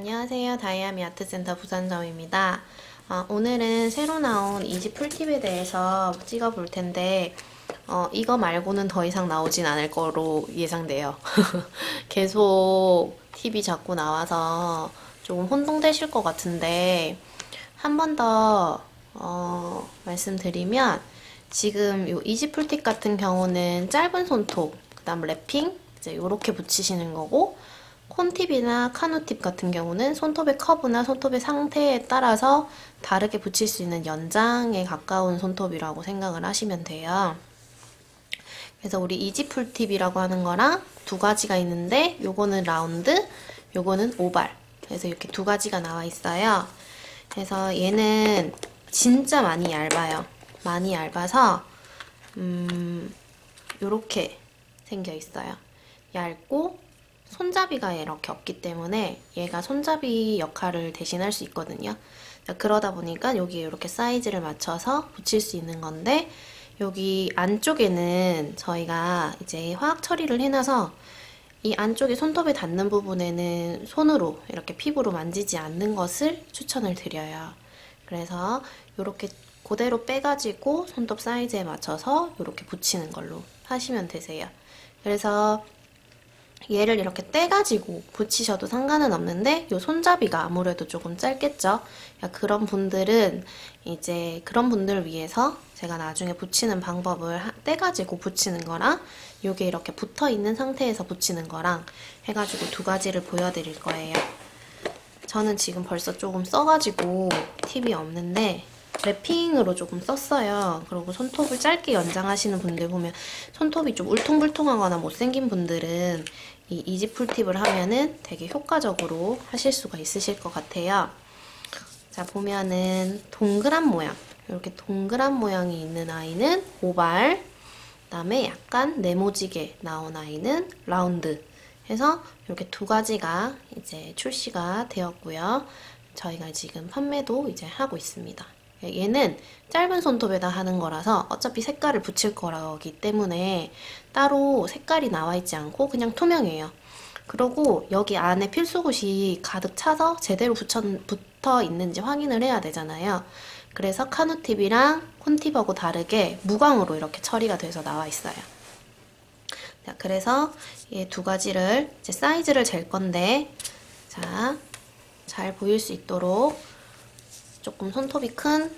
안녕하세요. 다이아미 아트센터 부산점입니다. 오늘은 새로 나온 이지풀팁에 대해서 찍어볼 텐데 이거 말고는 더 이상 나오진 않을 거로 예상돼요. 계속 팁이 자꾸 나와서 조금 혼동되실 것 같은데 한 번 더 말씀드리면 지금 이 이지풀팁 같은 경우는 짧은 손톱, 그 다음 랩핑 이제 요렇게 붙이시는 거고 콘팁이나 카누팁 같은 경우는 손톱의 커브나 손톱의 상태에 따라서 다르게 붙일 수 있는 연장에 가까운 손톱이라고 생각을 하시면 돼요. 그래서 우리 이지풀팁이라고 하는 거랑 두 가지가 있는데 요거는 라운드, 요거는 오발. 그래서 이렇게 두 가지가 나와 있어요. 그래서 얘는 진짜 많이 얇아요. 많이 얇아서 요렇게 생겨 있어요. 얇고 손잡이가 이렇게 없기 때문에 얘가 손잡이 역할을 대신할 수 있거든요. 그러다 보니까 여기에 이렇게 사이즈를 맞춰서 붙일 수 있는 건데 여기 안쪽에는 저희가 이제 화학 처리를 해놔서 이 안쪽에 손톱에 닿는 부분에는 손으로 이렇게 피부로 만지지 않는 것을 추천을 드려요. 그래서 이렇게 그대로 빼가지고 손톱 사이즈에 맞춰서 이렇게 붙이는 걸로 하시면 되세요. 그래서 얘를 이렇게 떼가지고 붙이셔도 상관은 없는데 이 손잡이가 아무래도 조금 짧겠죠. 그런 분들은 이제 그런 분들을 위해서 제가 나중에 붙이는 방법을 떼가지고 붙이는 거랑 요게 이렇게 붙어있는 상태에서 붙이는 거랑 해가지고 두 가지를 보여드릴 거예요. 저는 지금 벌써 조금 써가지고 팁이 없는데 랩핑으로 조금 썼어요. 그리고 손톱을 짧게 연장하시는 분들 보면 손톱이 좀 울퉁불퉁하거나 못생긴 분들은 이 이지풀팁을 하면은 되게 효과적으로 하실 수가 있으실 것 같아요. 자, 보면은 동그란 모양, 이렇게 동그란 모양이 있는 아이는 오발, 그다음에 약간 네모지게 나온 아이는 라운드 해서 이렇게 두 가지가 이제 출시가 되었고요. 저희가 지금 판매도 이제 하고 있습니다. 얘는 짧은 손톱에다 하는 거라서 어차피 색깔을 붙일 거라기 때문에 따로 색깔이 나와 있지 않고 그냥 투명해요. 그리고 여기 안에 필수굿이 가득 차서 제대로 붙어 있는지 확인을 해야 되잖아요. 그래서 카누팁이랑 콘팁하고 다르게 무광으로 이렇게 처리가 돼서 나와 있어요. 자, 그래서 얘 두 가지를 이제 사이즈를 잴 건데 자, 잘 보일 수 있도록 조금 손톱이 큰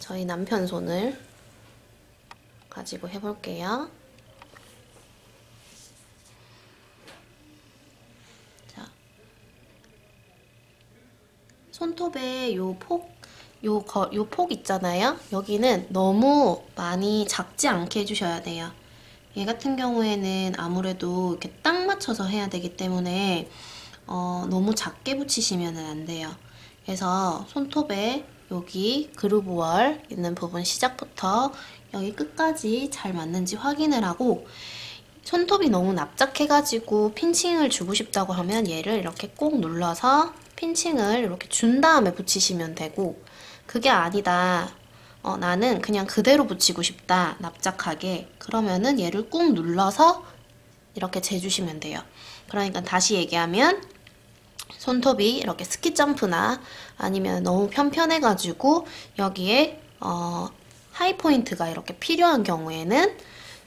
저희 남편 손을 가지고 해볼게요. 자, 손톱의 요 폭 있잖아요. 여기는 너무 많이 작지 않게 해주셔야 돼요. 얘 같은 경우에는 아무래도 이렇게 딱 맞춰서 해야 되기 때문에 너무 작게 붙이시면 안 돼요. 그래서 손톱에 여기 그루브월 있는 부분 시작부터 여기 끝까지 잘 맞는지 확인을 하고 손톱이 너무 납작해가지고 핀칭을 주고 싶다고 하면 얘를 이렇게 꼭 눌러서 핀칭을 이렇게 준 다음에 붙이시면 되고 그게 아니다. 나는 그냥 그대로 붙이고 싶다. 납작하게. 그러면은 얘를 꾹 눌러서 이렇게 재주시면 돼요. 그러니까 다시 얘기하면 손톱이 이렇게 스키점프나 아니면 너무 편편해가지고 여기에 하이포인트가 이렇게 필요한 경우에는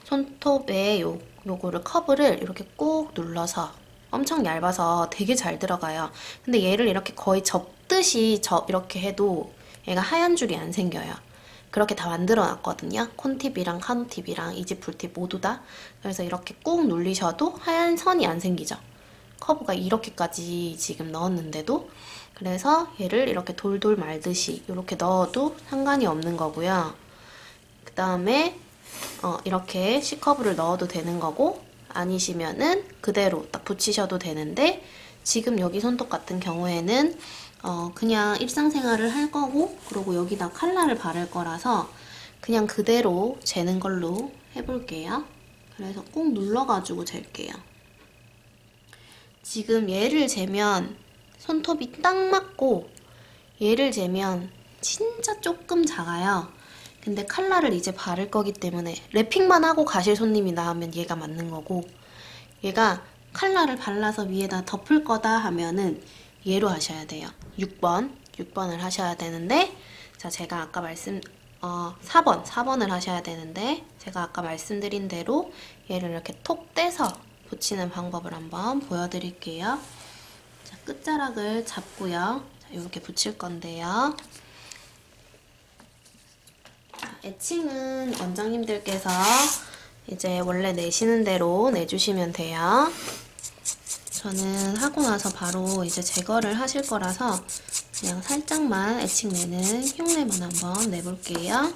손톱에 요거를 커브를 이렇게 꾹 눌러서 엄청 얇아서 되게 잘 들어가요. 근데 얘를 이렇게 거의 접듯이 이렇게 해도 얘가 하얀 줄이 안 생겨요. 그렇게 다 만들어 놨거든요. 콘팁이랑 카누팁이랑 이지풀팁 모두 다. 그래서 이렇게 꾹 눌리셔도 하얀 선이 안 생기죠. 커브가 이렇게까지 지금 넣었는데도. 그래서 얘를 이렇게 돌돌 말듯이 이렇게 넣어도 상관이 없는 거고요. 그 다음에 이렇게 C커브를 넣어도 되는 거고 아니시면은 그대로 딱 붙이셔도 되는데 지금 여기 손톱 같은 경우에는 그냥 일상생활을 할 거고 그리고 여기다 칼라를 바를 거라서 그냥 그대로 재는 걸로 해볼게요. 그래서 꼭 눌러가지고 잴게요. 지금 얘를 재면 손톱이 딱 맞고 얘를 재면 진짜 조금 작아요. 근데 칼라를 이제 바를 거기 때문에 랩핑만 하고 가실 손님이 나오면 얘가 맞는 거고 얘가 칼라를 발라서 위에다 덮을 거다 하면은 얘로 하셔야 돼요. 6번을 하셔야 되는데, 자, 제가 아까 4번을 하셔야 되는데, 제가 아까 말씀드린 대로 얘를 이렇게 톡 떼서 붙이는 방법을 한번 보여드릴게요. 자, 끝자락을 잡고요. 자, 이렇게 붙일 건데요. 애칭은 원장님들께서 이제 원래 내시는 대로 내주시면 돼요. 저는 하고 나서 바로 이제 제거를 하실 거라서 그냥 살짝만 애칭 내는 흉내만 한번 내볼게요.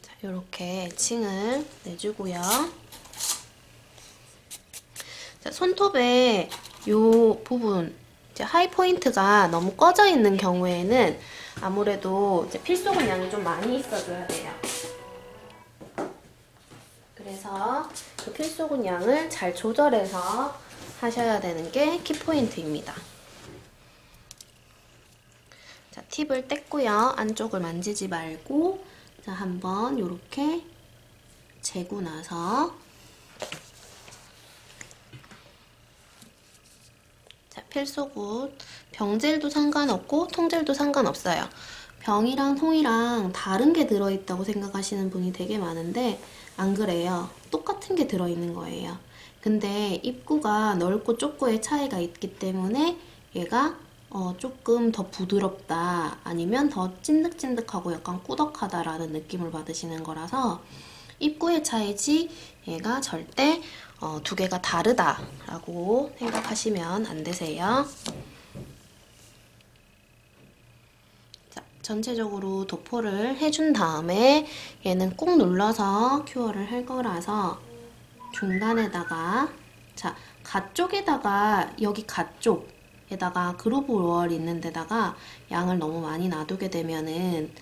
자, 이렇게 애칭을 내주고요. 자, 손톱에 요 부분, 이제 하이 포인트가 너무 꺼져 있는 경우에는 아무래도 이제 필소금 양이 좀 많이 있어줘야 돼요. 그래서 그 필소금 양을 잘 조절해서 하셔야 되는 게 키포인트입니다. 자, 팁을 뗐고요. 안쪽을 만지지 말고, 자, 한번 요렇게 재고 나서, 자, 필소금 병젤도 상관없고 통젤도 상관없어요. 병이랑 통이랑 다른 게 들어있다고 생각하시는 분이 되게 많은데 안 그래요. 똑같은 게 들어있는 거예요. 근데 입구가 넓고 좁고의 차이가 있기 때문에 얘가 조금 더 부드럽다, 아니면 더 찐득찐득하고 약간 꾸덕하다라는 느낌을 받으시는 거라서 입구의 차이지 얘가 절대 두 개가 다르다라고 생각하시면 안 되세요. 자, 전체적으로 도포를 해준 다음에 얘는 꾹 눌러서 큐어를 할 거라서 중간에다가, 자, 갓 쪽에다가, 여기 갓 쪽에다가 그루브 월 있는 데다가 양을 너무 많이 놔두게 되면은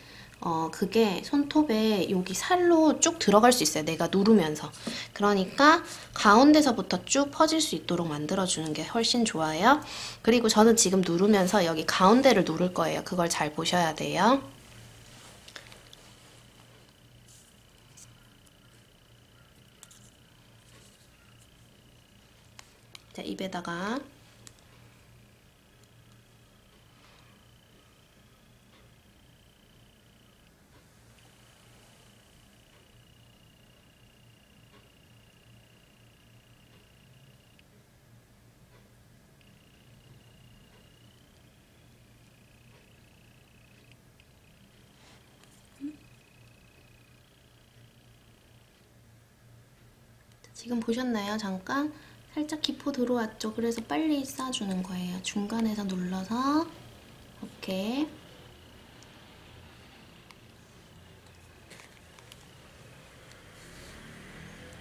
그게 손톱에 여기 살로 쭉 들어갈 수 있어요. 내가 누르면서. 그러니까 가운데서부터 쭉 퍼질 수 있도록 만들어주는 게 훨씬 좋아요. 그리고 저는 지금 누르면서 여기 가운데를 누를 거예요. 그걸 잘 보셔야 돼요. 자, 입에다가 지금 보셨나요? 잠깐 살짝 기포 들어왔죠? 그래서 빨리 쌓아주는 거예요. 중간에서 눌러서 이렇게.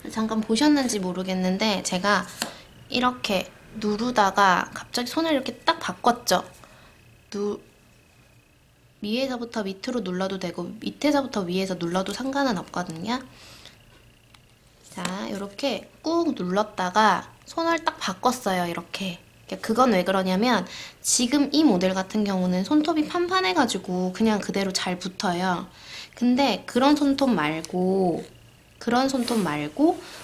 잠깐 보셨는지 모르겠는데 제가 이렇게 누르다가 갑자기 손을 이렇게 딱 바꿨죠? 위에서부터 밑으로 눌러도 되고 밑에서부터 위에서 눌러도 상관은 없거든요. 자, 이렇게 꾹 눌렀다가 손을 딱 바꿨어요. 이렇게. 그건 왜 그러냐면 지금 이 모델 같은 경우는 손톱이 판판해가지고 그냥 그대로 잘 붙어요. 근데 그런 손톱 말고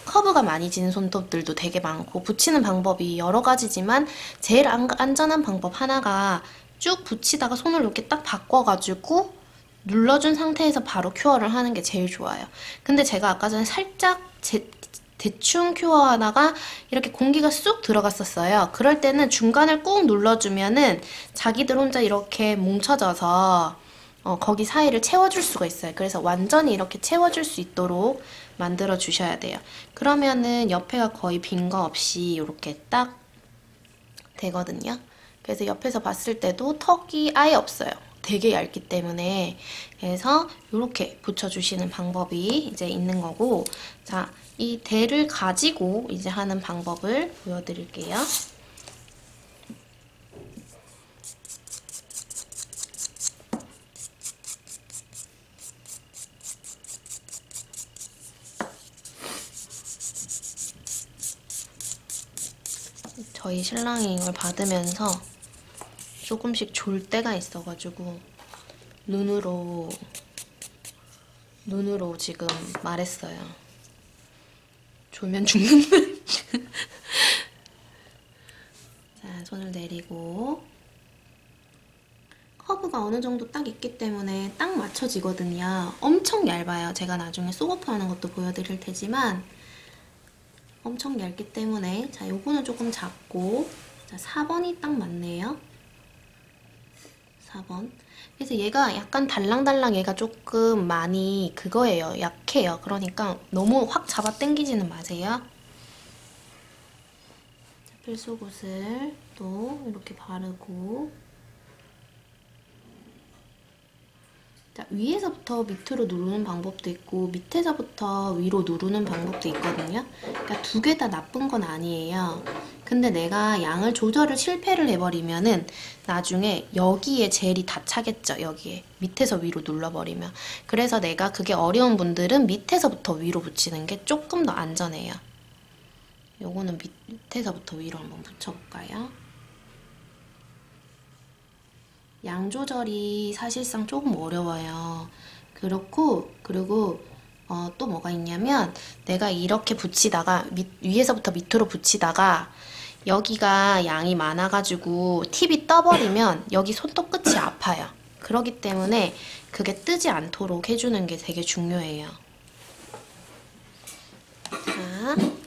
커브가 많이 지는 손톱들도 되게 많고 붙이는 방법이 여러 가지지만 제일 안전한 방법 하나가 쭉 붙이다가 손을 이렇게 딱 바꿔가지고 눌러준 상태에서 바로 큐어를 하는 게 제일 좋아요. 근데 제가 아까 전에 살짝 대충 큐어하다가 이렇게 공기가 쑥 들어갔었어요. 그럴 때는 중간을 꾹 눌러주면은 자기들 혼자 이렇게 뭉쳐져서 거기 사이를 채워줄 수가 있어요. 그래서 완전히 이렇게 채워줄 수 있도록 만들어 주셔야 돼요. 그러면은 옆에가 거의 빈 거 없이 이렇게 딱 되거든요. 그래서 옆에서 봤을 때도 턱이 아예 없어요. 되게 얇기 때문에. 그래서 이렇게 붙여주시는 방법이 이제 있는 거고, 자, 이 대를 가지고 이제 하는 방법을 보여드릴게요. 저희 신랑이 이걸 받으면서 조금씩 졸 때가 있어가지고 눈으로 지금 말했어요. 졸면 죽는. 자, 손을 내리고 커브가 어느 정도 딱 있기 때문에 딱 맞춰지거든요. 엄청 얇아요. 제가 나중에 쏘버프 하는 것도 보여드릴 테지만 엄청 얇기 때문에, 자, 요거는 조금 작고, 자, 4번이 딱 맞네요. 4번. 그래서 얘가 약간 달랑달랑, 얘가 조금 많이 그거예요. 약해요. 그러니까 너무 확 잡아 당기지는 마세요. 자, 필수굿을 또 이렇게 바르고, 자, 위에서부터 밑으로 누르는 방법도 있고 밑에서부터 위로 누르는 방법도 있거든요. 그러니까 두 개 다 나쁜 건 아니에요. 근데 내가 양을 조절을 실패를 해버리면은 나중에 여기에 젤이 다 차겠죠. 여기에 밑에서 위로 눌러버리면. 그래서 내가 그게 어려운 분들은 밑에서부터 위로 붙이는 게 조금 더 안전해요. 요거는 밑에서부터 위로 한번 붙여볼까요? 양 조절이 사실상 조금 어려워요. 그렇고, 그리고 또 뭐가 있냐면, 내가 이렇게 붙이다가 위에서부터 밑으로 붙이다가 여기가 양이 많아가지고 팁이 떠버리면 여기 손톱끝이 아파요. 그러기 때문에 그게 뜨지 않도록 해주는 게 되게 중요해요. 자.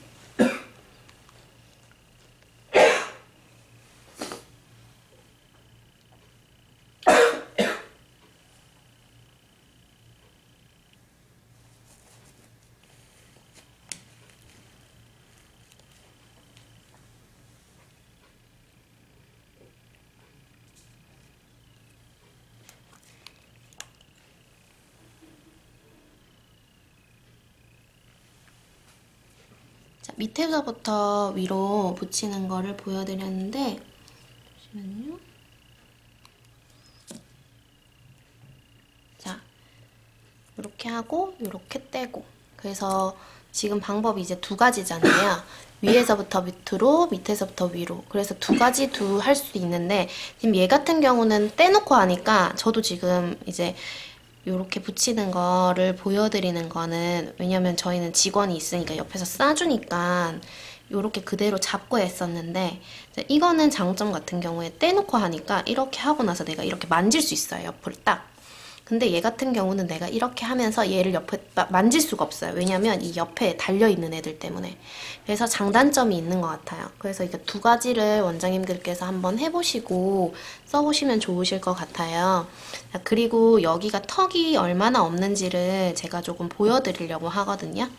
자, 밑에서부터 위로 붙이는 거를 보여드렸는데, 잠시만요. 자, 이렇게 하고 이렇게 떼고. 그래서 지금 방법이 이제 두 가지잖아요. 위에서부터 밑으로, 밑에서부터 위로. 그래서 두 가지 할 수 있는데, 지금 얘 같은 경우는 떼놓고 하니까 저도 지금 이제 요렇게 붙이는 거를 보여드리는 거는, 왜냐면 저희는 직원이 있으니까 옆에서 싸주니까 요렇게 그대로 잡고 했었는데, 이거는 장점 같은 경우에 떼놓고 하니까 이렇게 하고 나서 내가 이렇게 만질 수 있어요. 옆을 딱. 근데 얘 같은 경우는 내가 이렇게 하면서 얘를 옆에 만질 수가 없어요. 왜냐면 이 옆에 달려있는 애들 때문에. 그래서 장단점이 있는 것 같아요. 그래서 이게 두 가지를 원장님들께서 한번 해보시고 써보시면 좋으실 것 같아요. 그리고 여기가 턱이 얼마나 없는지를 제가 조금 보여드리려고 하거든요.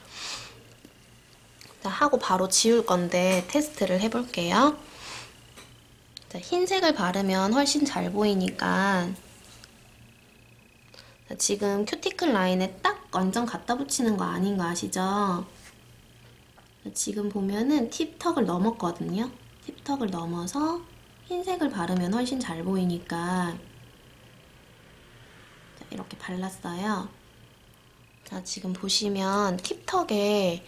자, 하고 바로 지울 건데 테스트를 해볼게요. 자, 흰색을 바르면 훨씬 잘 보이니까, 지금 큐티클 라인에 딱 완전 갖다 붙이는 거 아닌 거 아시죠? 지금 보면은 팁턱을 넘었거든요. 팁턱을 넘어서 흰색을 바르면 훨씬 잘 보이니까, 자, 이렇게 발랐어요. 자, 지금 보시면 팁턱에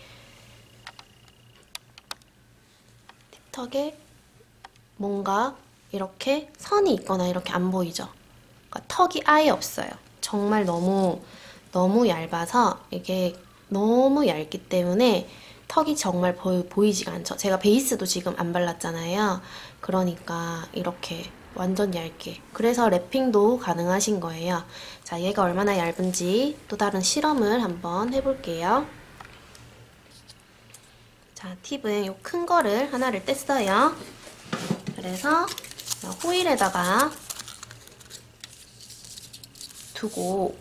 뭔가 이렇게 선이 있거나 이렇게 안 보이죠? 그러니까 턱이 아예 없어요. 정말 너무 얇아서, 이게 너무 얇기 때문에 턱이 정말 보이지가 않죠. 제가 베이스도 지금 안 발랐잖아요. 그러니까 이렇게 완전 얇게. 그래서 랩핑도 가능하신 거예요. 자, 얘가 얼마나 얇은지 또 다른 실험을 한번 해볼게요. 자, 팁은 이 큰 거를 하나를 뗐어요. 그래서 호일에다가 두고,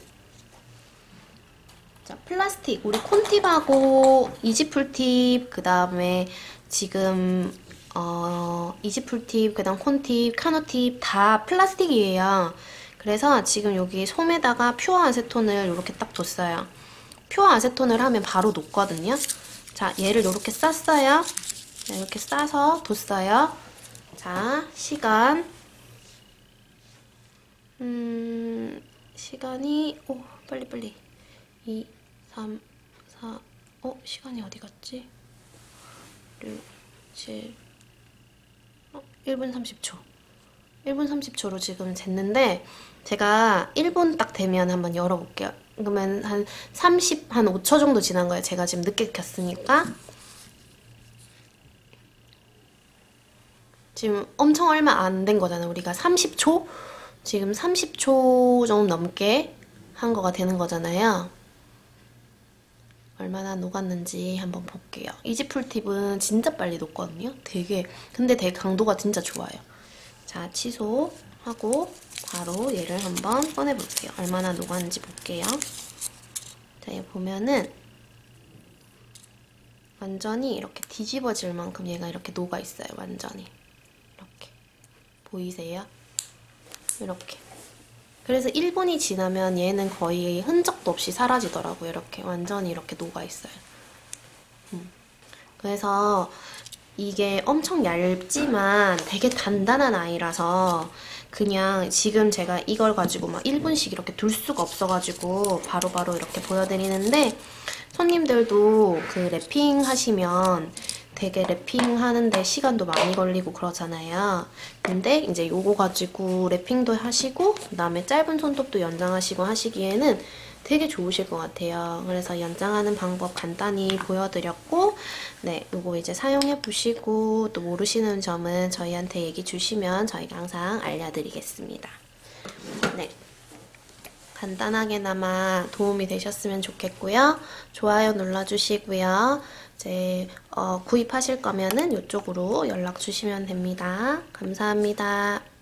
자, 플라스틱, 우리 콘팁하고 이지풀팁, 그 다음에 지금 이지풀팁, 그 다음 콘팁, 카누팁 다 플라스틱이에요. 그래서 지금 여기 솜에다가 퓨어 아세톤을 이렇게 딱 뒀어요. 퓨어 아세톤을 하면 바로 녹거든요. 자, 얘를 이렇게 쌌어요. 자, 이렇게 싸서 뒀어요. 자, 시간이, 오, 빨리. 2, 3, 4, 시간이 어디 갔지? 6, 7, 1분 30초. 1분 30초로 지금 쟀는데, 제가 1분 딱 되면 한번 열어볼게요. 그러면 한 5초 정도 지난 거예요. 제가 지금 늦게 켰으니까. 지금 엄청 얼마 안 된 거잖아요. 우리가 30초? 지금 30초 좀 넘게 한 거가 되는 거잖아요. 얼마나 녹았는지 한번 볼게요. 이지풀팁은 진짜 빨리 녹거든요. 되게, 근데 되게 강도가 진짜 좋아요. 자, 취소하고 바로 얘를 한번 꺼내볼게요. 얼마나 녹았는지 볼게요. 자, 얘 보면은 완전히 이렇게 뒤집어질 만큼 얘가 이렇게 녹아있어요. 완전히. 이렇게. 보이세요? 이렇게. 그래서 1분이 지나면 얘는 거의 흔적도 없이 사라지더라고요. 이렇게 완전히 이렇게 녹아있어요. 그래서 이게 엄청 얇지만 되게 단단한 아이라서 그냥 지금 제가 이걸 가지고 막 1분씩 이렇게 둘 수가 없어가지고 바로바로 이렇게 보여드리는데, 손님들도 그 랩핑 하시면 되게 랩핑 하는데 시간도 많이 걸리고 그러잖아요. 근데 이제 요거 가지고 랩핑도 하시고 그 다음에 짧은 손톱도 연장하시고 하시기에는 되게 좋으실 것 같아요. 그래서 연장하는 방법 간단히 보여드렸고, 네, 요거 이제 사용해보시고 또 모르시는 점은 저희한테 얘기 주시면 저희가 항상 알려드리겠습니다. 네, 간단하게나마 도움이 되셨으면 좋겠고요. 좋아요 눌러주시고요. 이제 구입하실 거면은 이쪽으로 연락 주시면 됩니다. 감사합니다.